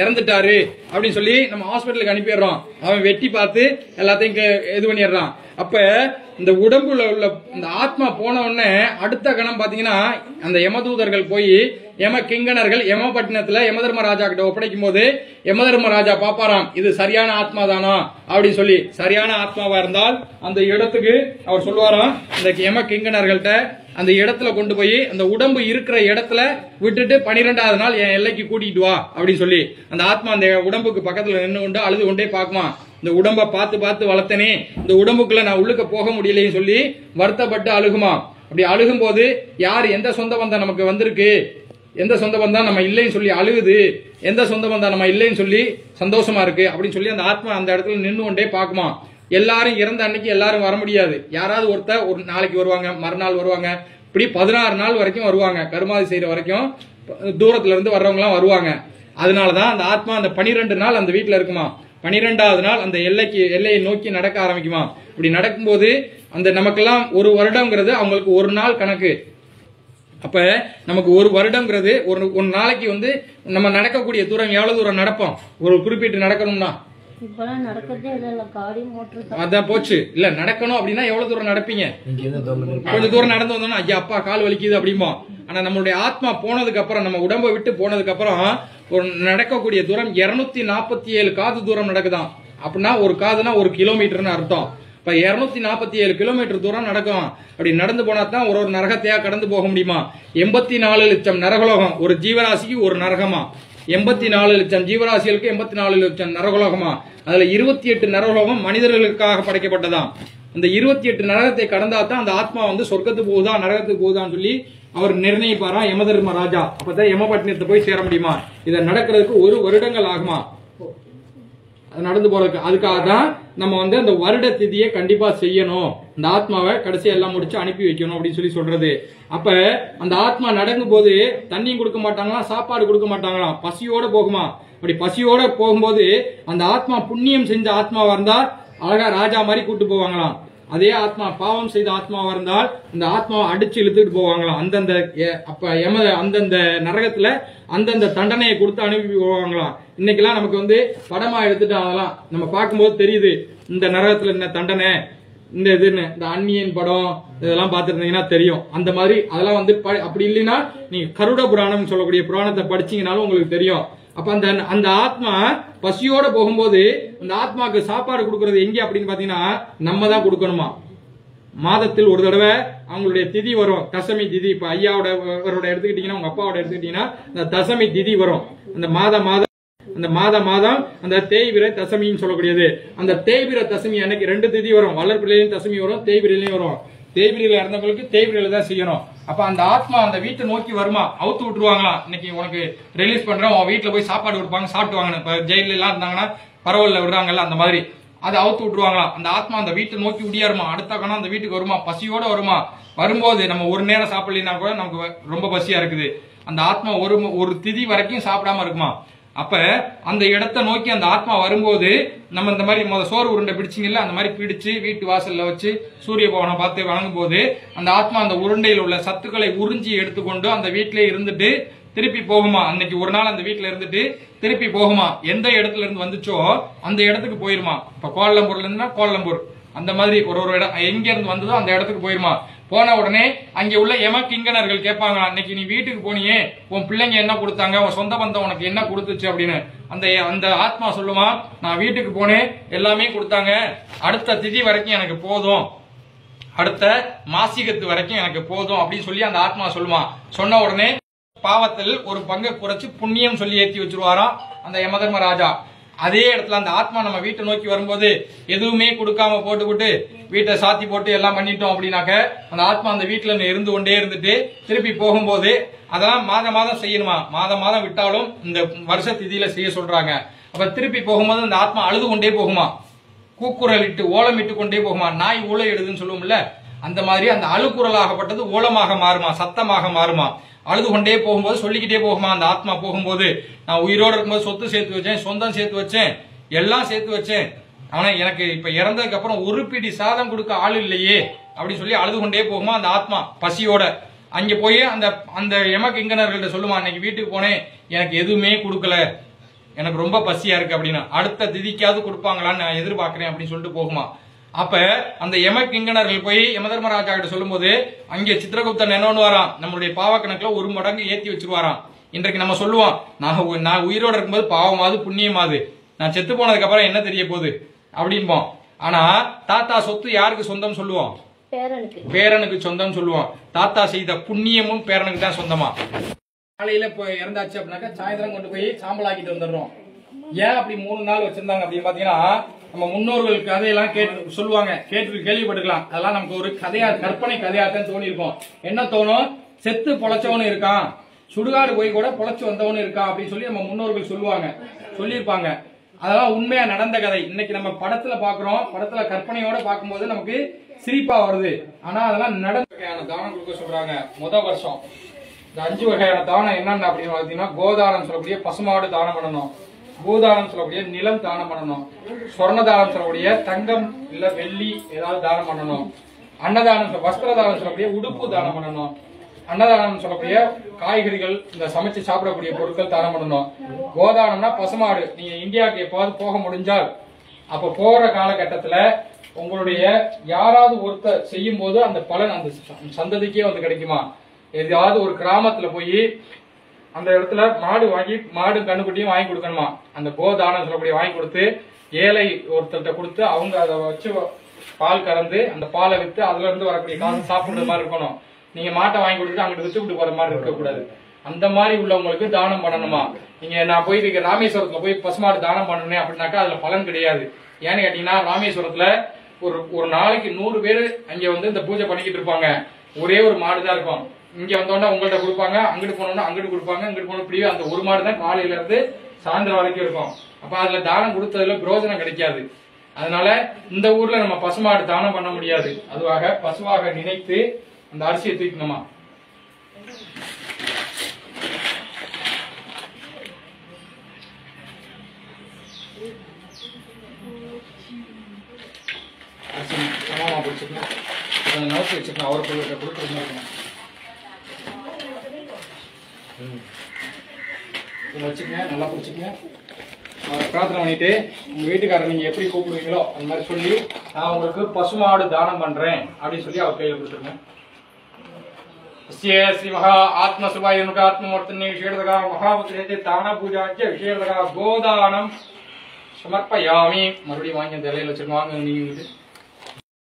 இறந்துட்டாரு அப்படினு சொல்லி நம்ம ஹாஸ்பிடலுக்கு அனுப்பி வரோம் அவன் வெட்டி பார்த்து எல்லாத்தையும் இது பண்ணிடுறான் அப்ப இந்த உடம்புல உள்ள இந்த ஆத்மா போன உடனே அடுத்த கணம் பாத்தீங்கன்னா அந்த யமதூதர்கள் போய் யம கிங்கணர்கள் யமபட்டினத்துல யமதர்மராஜா கிட்ட ஒப்படைக்கும்போது யமதர்மராஜா பாப்பாராம் இது சரியான ஆத்மா தானா அப்படி சொல்லி சரியான ஆத்மாவா இருந்தால் அந்த இடத்துக்கு அவர் சொல்லுவாராம் இந்த யம கிங்கணர்கள்ட்ட அந்த இடத்துல கொண்டு போய் அந்த உடம்பு இருக்கிற இடத்துல விட்டுட்டு 12வது நாள் என் எல்லைக்கு கூட்டிட்டு வா அப்படின்னு சொல்லி அந்த ஆத்மா அந்த உடம்புக்கு பக்கத்துல நின்று கொண்டு அழுது கொண்டே பாக்குமா இந்த உடம்ப பார்த்து பார்த்து வளர்த்தனே இந்த உடம்புக்குள்ள நான் உள்ளுக்க போக முடியலன்னு சொல்லி வருத்தப்பட்டு அழுகுமா அப்படி அழுகும் போது யார் எந்த சொந்த பந்தம் நமக்கு வந்திருக்கு எந்த சொந்த பந்தம் நம்ம இல்லைன்னு சொல்லி அழுகுது எந்த சொந்த பந்தம் நம்ம இல்லைன்னு சொல்லி சந்தோஷமா இருக்கு அப்படின்னு சொல்லி அந்த ஆத்மா அந்த இடத்துல நின்று கொண்டே பாக்குமா எல்லாரும் இறந்த அன்னைக்கு எல்லாரும் வர முடியாது யாராவது ஒருத்தர் ஒரு நாளைக்கு வருவாங்க மறுநாள் வருவாங்க இப்படி 16 நாள் வரைக்கும் வருவாங்க கருமாதி செய்யற வரைக்கும் தூரத்துல இருந்து வர்றவங்க எல்லாம் வருவாங்க அதனாலதான் அந்த ஆத்மா அந்த 12 நாள் அந்த வீட்டுல இருக்குமா 12வது நாள் அந்த எல்லையை நோக்கி நடக்க ஆரம்பிக்குமா இப்படி நடக்கும்போது அந்த நமக்கெல்லாம் ஒரு வருடம்ங்கிறது அவங்களுக்கு ஒரு நாள் கணக்கு அப்ப நமக்கு ஒரு வருடம்ங்கிறது ஒரு நாளைக்கு வந்து நம்ம நடக்கக்கூடிய தூரம் எவ்வளவு தூரம் நடப்போம் ஒரு குறிப்பிட்டு நடக்கணும்னா அதான் போச்சு இல்ல நடக்கணும் அப்படின்னா எவ்வளவு தூரம் நடப்பீங்க கொஞ்சம் தூரம் நடந்து வந்தோம்னா ஐயா அப்பா கால் வலிக்குது அப்படிமா ஆனா நம்மளுடைய ஆத்மா போனதுக்கு அப்புறம் நம்ம உடம்ப விட்டு போனதுக்கு அப்புறம் ஒரு நடக்கக்கூடிய தூரம் 247 காது தூரம் நடக்குதான் அப்படின்னா ஒரு காதுனா ஒரு கிலோமீட்டர்னு அர்த்தம் இப்ப 247 கிலோமீட்டர் தூரம் நடக்கும் அப்படி நடந்து போனா தான் ஒரு நரகத்தையா கடந்து போக முடியுமா 84 லட்சம் நரகலோகம் ஒரு ஜீவராசிக்கு ஒரு நரகமா 84 லட்சம் ஜீவராசிகளுக்கு 84 லட்சம் நரகலோகமா அதுல 28 நரகலோகம் மனிதர்களுக்காக படைக்கப்பட்டதாம் அந்த 28 நரகத்தை கடந்தாதான் அந்த ஆத்மா வந்து சொர்க்கத்துக்கு போகுதா நரகத்துக்கு போகுதான்னு சொல்லி அவர் நிர்ணயிப்பாரா யமதர்மராஜா அப்பதான் யமபட்டினத்தை போய் சேர முடியுமா இதை நடக்கிறதுக்கு ஒரு வருடங்கள் ஆகுமா நடந்து போறதுக்கு அதுக்காக தான் நம்ம வந்து அந்த வருட திதியை கண்டிப்பா செய்யணும் அந்த ஆத்மாவை கடைசி எல்லாம் முடிச்சு அனுப்பி வைக்கணும் அப்படின்னு சொல்லி சொல்றது அப்ப அந்த ஆத்மா நடக்கும் போது தண்ணியும் கொடுக்க மாட்டாங்களாம் சாப்பாடு கொடுக்க மாட்டாங்களாம் பசியோட போகுமா அப்படி பசியோட போகும்போது அந்த ஆத்மா புண்ணியம் செஞ்ச ஆத்மாவா இருந்தா அழகா ராஜா மாதிரி கூட்டு போவாங்களாம் அதே ஆத்மா பாவம் செய்த ஆத்மாவா இருந்தால் இந்த ஆத்மாவை அடிச்சு இழுத்துட்டு போவாங்களாம் அந்தந்த அப்ப அந்தந்த நரகத்துல அந்தந்த தண்டனையை கொடுத்து அனுப்பி போவாங்களாம் இன்னைக்கெல்லாம் நமக்கு வந்து படமா எடுத்துட்டு ஆகலாம் நம்ம பார்க்கும்போது தெரியுது இந்த நரகத்துல என்ன தண்டனை இந்த இதுன்னு இந்த அன்னியன் படம் இதெல்லாம் பாத்துருந்தீங்கன்னா தெரியும் அந்த மாதிரி அதெல்லாம் வந்து அப்படி இல்லைன்னா நீங்க கருட புராணம் சொல்லக்கூடிய புராணத்தை படிச்சீங்கன்னாலும் உங்களுக்கு தெரியும் அப்ப அந்த அந்த ஆத்மா பசியோட போகும்போது அந்த ஆத்மாக்கு சாப்பாடு கொடுக்கறது எங்க அப்படின்னு பாத்தீங்கன்னா நம்ம தான் கொடுக்கணுமா மாதத்தில் ஒரு தடவை அவங்களுடைய திதி வரும் தசமி திதி இப்ப ஐயாவோட எடுத்துக்கிட்டீங்கன்னா உங்க அப்பாவோட எடுத்துக்கிட்டீங்கன்னா அந்த தசமி திதி வரும் அந்த மாதம் அந்த தேய்பிரை தசமின்னு சொல்லக்கூடியது அந்த தேய்பிரை தசமி அன்னைக்கு 2 திதி வரும் வளர்பிரையிலும் தசமி வரும் தேய்பிரையிலையும் வரும் தேய்பிரையில இறந்தவங்களுக்கு தேய்பிரையில தான் செய்யணும் அப்ப அந்த ஆத்மா அந்த வீட்டை நோக்கி வருமா அவுத்து விட்டுருவாங்களா இன்னைக்கு உனக்கு ரிலீஸ் பண்றோம் வீட்டுல போய் சாப்பாடு கொடுப்பாங்க சாப்பிடுவாங்க ஜெயில எல்லாம் இருந்தாங்கன்னா பரவல்ல விடுறாங்கல்ல அந்த மாதிரி அதை அவுத்து விட்டுருவாங்களா அந்த ஆத்மா அந்த வீட்டை நோக்கி உடியாருமா அடுத்த கணம் அந்த வீட்டுக்கு வருமா பசியோட வருமா வரும்போது நம்ம ஒரு நேரம் சாப்பிடலாம் கூட நமக்கு ரொம்ப பசியா இருக்குது அந்த ஆத்மா ஒரு திதி வரைக்கும் சாப்பிடாம இருக்குமா அப்ப அந்த இடத்தை நோக்கி அந்த ஆத்மா வரும்போது நம்ம இந்த மாதிரி சோறு உருண்டை பிடிச்சிங்கல்ல அந்த மாதிரி பிடிச்சு வீட்டு வாசல்ல வச்சு சூரிய பவனை பார்த்து வணங்கும் போது அந்த ஆத்மா அந்த உருண்டையில் உள்ள சத்துக்களை உறிஞ்சி எடுத்துக்கொண்டு அந்த வீட்டிலே இருந்துட்டு திருப்பி போகுமா அன்னைக்கு ஒரு நாள் அந்த வீட்டுல இருந்துட்டு திருப்பி போகுமா எந்த இடத்துல இருந்து வந்துச்சோ அந்த இடத்துக்கு போயிருமா இப்ப கோலம்பூர்ல இருந்தா கோலம்பூர் அந்த மாதிரி ஒரு இடம் எங்க இருந்து வந்ததோ அந்த இடத்துக்கு போயிருமா போன உடனே அங்க உள்ள யம கிங்கணர்கள் கேட்பாங்க அன்னைக்கு நீ வீட்டுக்கு போனியே உன் பிள்ளைங்க என்ன கொடுத்தாங்க உன் சொந்த பந்தம் உனக்கு என்ன கொடுத்துச்சு அப்படின்னு அந்த அந்த ஆத்மா சொல்லுமா நான் வீட்டுக்கு போனேன் எல்லாமே கொடுத்தாங்க அடுத்த திதி வரைக்கும் எனக்கு போதும் அடுத்த மாசிகத்து வரைக்கும் எனக்கு போதும் அப்படின்னு சொல்லி அந்த ஆத்மா சொல்லுமா சொன்ன உடனே பாவத்தில் ஒரு பங்கை குறைச்சு புண்ணியம் சொல்லி ஏற்றி வச்சிருவாராம் அந்த யமதர்மராஜா அதே இடத்துல அந்த ஆத்மா நம்ம வீட்டை நோக்கி வரும்போது எதுவுமே கொடுக்காம போட்டுக்கிட்டு வீட்டை சாத்தி போட்டு எல்லாம் பண்ணிட்டோம் அப்படின்னாக்க அந்த ஆத்மா அந்த வீட்டுல இருந்து கொண்டே இருந்துட்டு திருப்பி போகும்போது அதெல்லாம் மாதம் செய்யணுமா மாதம் விட்டாலும் இந்த வருஷ திதியில செய்ய சொல்றாங்க அப்ப திருப்பி போகும்போது அந்த ஆத்மா அழுது கொண்டே போகுமா கூக்குரலிட்டு ஓலமிட்டு கொண்டே போகுமா நாய் ஊழையிடுதுன்னு சொல்லுவோம்ல அந்த மாதிரி அந்த அழுக்குரலாகப்பட்டது ஓலமாக மாறுமா சத்தமாக மாறுமா அழுது கொண்டே போகும்போது சொல்லிக்கிட்டே போகுமா அந்த ஆத்மா போகும்போது நான் உயிரோடு இருக்கும்போது சொத்து சேர்த்து வச்சேன் சொந்தம் சேர்த்து வச்சேன் எல்லாம் சேர்த்து வச்சேன் ஆனா எனக்கு இப்ப இறந்ததுக்கு அப்புறம் ஒரு பிடி சாதம் கொடுக்க ஆள் இல்லையே அப்படின்னு சொல்லி அழுது கொண்டே போகுமா அந்த ஆத்மா பசியோட அங்க போய் அந்த அந்த யம கிங்கணர்கள்ட்ட சொல்லுமா அன்னைக்கு வீட்டுக்கு போனேன் எனக்கு எதுவுமே கொடுக்கல எனக்கு ரொம்ப பசியா இருக்கு அப்படினா அடுத்த திதிக்காவது கொடுப்பாங்களான்னு நான் எதிர்பார்க்கிறேன் அப்படி சொல்லிட்டு போகுமா அப்ப அந்த யம கிங்கணர்கள் போய் யமதர்மராஜா கிட்ட சொல்லும்போது அங்கே சித்ரகுப்தன் என்னன்னு வரான் நம்மளுடைய பாவ கணக்குல ஒரு மடங்கு ஏத்தி வச்சிருவாராம் இன்றைக்கு நம்ம சொல்லுவோம் நான் உயிரோட இருக்கும்போது பாவமாவது புண்ணியமாவது நான் செத்து போனதுக்கு அப்புறம் என்ன தெரிய போகுது அப்படிம்போம் ஆனா தாத்தா சொத்து யாருக்கு சொந்தம் சொல்லுவோம் பேரனுக்கு பேரனுக்கு சொந்தம் சொல்லுவோம் தாத்தா செய்த புண்ணியமும் பேரனுக்கு தான் சொந்தமா காலையில போய் இறந்தாச்சு அப்படின்னாக்கா சாயந்தரம் கொண்டு போய் சாம்பல் ஆக்கிட்டு வந்துடுறோம் ஏன் அப்படி 3 நாள் வச்சிருந்தாங்க அப்படின்னு பாத்தீங்கன்னா நம்ம முன்னோர்கள் கதையெல்லாம் கேட்டு சொல்லுவாங்க கேட்டு கேள்விப்பட்டுக்கலாம் அதெல்லாம் நமக்கு ஒரு கதையா கற்பனை கதையாத்தான் தோணி இருக்கும் என்ன தோணும் செத்து பொழைச்சவனு இருக்கான் சுடுகாடு போய் கூட பொழைச்சு வந்தவனு இருக்கான் அப்படின்னு சொல்லி நம்ம முன்னோர்கள் சொல்லுவாங்க சொல்லியிருப்பாங்க அதெல்லாம் உண்மையா நடந்த கதை இன்னைக்கு நம்ம படத்துல பாக்குறோம் படத்துல கற்பனையோட பார்க்கும்போது நமக்கு சிரிப்பா வருது ஆனா அதெல்லாம் நடந்த வகையான தானம் கொடுக்க சொல்றாங்க முதல் வருஷம் இந்த 5 வகையான தானம் என்னென்ன அப்படின்னு பாத்தீங்கன்னா கோதானம் சொல்லக்கூடிய பசுமாடு தானம் பண்ணணும் பூதானம் சொல்லக்கூடிய நிலம் தானம் பண்ணணும் சொர்ண தானம் சொல்லக்கூடிய தங்கம் இல்ல வெள்ளி ஏதாவது தானம் பண்ணணும் அன்னதானம் வஸ்திர தானம் சொல்லக்கூடிய உடுப்பு தானம் பண்ணணும் அன்னதானம் சொல்லக்கூடிய காய்கறிகள் இந்த சமைச்சு சாப்பிடக்கூடிய பொருட்கள் தானம் பண்ணணும் கோதானம்னா பசுமாடு நீங்க இந்தியாவுக்கு எப்போது போக முடிஞ்சால் அப்ப போற காலகட்டத்துல உங்களுடைய யாராவது ஒருத்தர் செய்யும் போது அந்த பலன் அந்த சந்ததிக்கே வந்து கிடைக்குமா ஏதாவது ஒரு கிராமத்துல போய் அந்த இடத்துல மாடு வாங்கி மாடு கண்ணுக்குட்டியும் வாங்கி கொடுக்கணுமா அந்த கோதானம் சொல்லக்கூடிய வாங்கி கொடுத்து ஏழை ஒருத்தர்கிட்ட கொடுத்து அவங்க அதை வச்சு பால் கறந்து அந்த பாலை வித்து அதுல இருந்து வரக்கூடிய காசு சாப்பிடுற மாதிரி இருக்கணும் நீங்க மாட்டை வாங்கி கொடுத்துட்டு அங்கிட்டு வித்து விட்டு போற மாதிரி இருக்கக்கூடாது அந்த மாதிரி உள்ளவங்களுக்கு தானம் பண்ணணுமா நீங்க நான் போய் ராமேஸ்வரத்துல போய் பசுமாடு தானம் பண்ணணும் அப்படின்னாக்கா அதுல பலன் கிடையாது ஏன்னு கேட்டீங்கன்னா ராமேஸ்வரத்துல ஒரு நாளைக்கு 100 பேர் அங்க வந்து இந்த பூஜை பண்ணிக்கிட்டு இருப்பாங்க ஒரே ஒரு மாடுதான் இருக்கும் இங்க வந்தோன்னா உங்கள்ட்ட கொடுப்பாங்க அங்கிட்டு போனோம்னா அங்கிட்டு கொடுப்பாங்க அங்கிட்டு போனோம் இப்படியே அந்த ஒரு மாடு தான் காலையில இருந்து சாயந்தரம் வரைக்கும் இருக்கும் அப்ப அதுல தானம் கொடுத்ததுல பிரோஜனம் கிடைக்காது அதனால இந்த ஊர்ல நம்ம பசுமாடு தானம் பண்ண முடியாது அதுவாக பசுவாக நினைத்து அந்த அரிசியை தூக்கணுமா வச்சுக்கணும் அவர் வச்சுக்கங்க நல்லா பிடிச்சிக்கங்க அவரை பிரார்த்தனை பண்ணிட்டு உங்க வீட்டுக்காரர் நீங்க எப்படி கூப்பிடுவீங்களோ அந்த மாதிரி சொல்லி நான் உங்களுக்கு பசுமாடு தானம் பண்றேன் அப்படின்னு சொல்லி அவர் கையில கொடுத்துருங்க श्री महा आत्मसुभात्मूर्तने विषेद महावृते दान पूजा विषेद गोदान समर्पयामी मरुड़ी वांग